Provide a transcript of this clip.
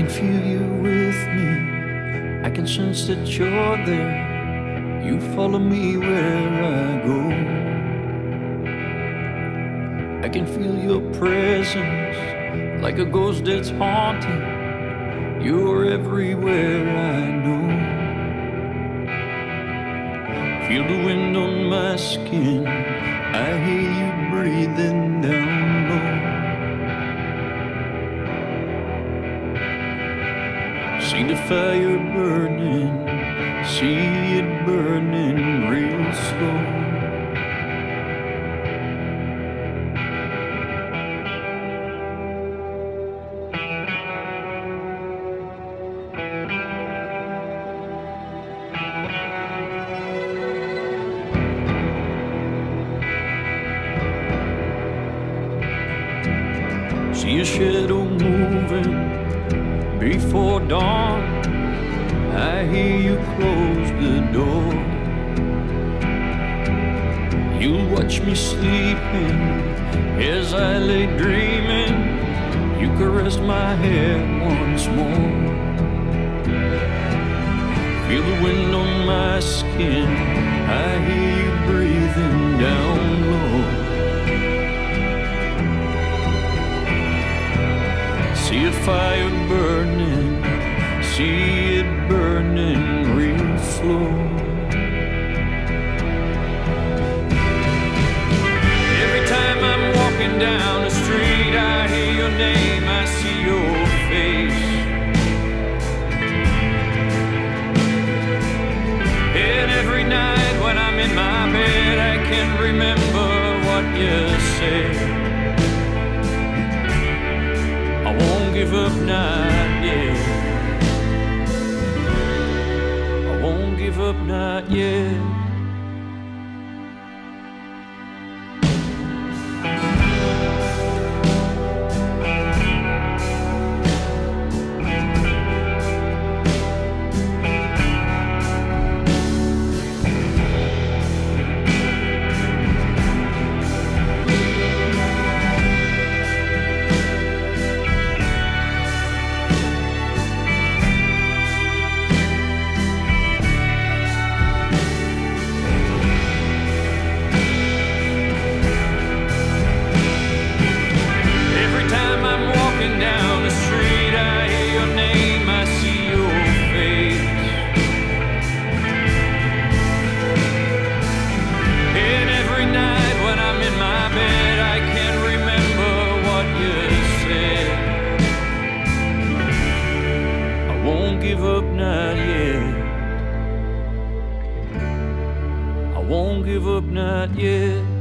can feel you with me. I can sense that you're there. You follow me where I go. I can feel your presence, like a ghost that's haunting. You're everywhere I know. Feel the wind on my skin. I hear you breathing down low. See the fire burning, see it burning real slow. See a shadow moving before dawn. I hear you close the door. You watch me sleeping as I lay dreaming. You caress my hair once more. Feel the wind on my skin. I hear you breathing down low. See a fire burning, see it burning real slow. Every time I'm walking down the street, I hear your name, I see your face. And every night when I'm in my bed, I can remember what you said. I won't give up, not yet. I won't give up, not yet. I won't give up, not yet.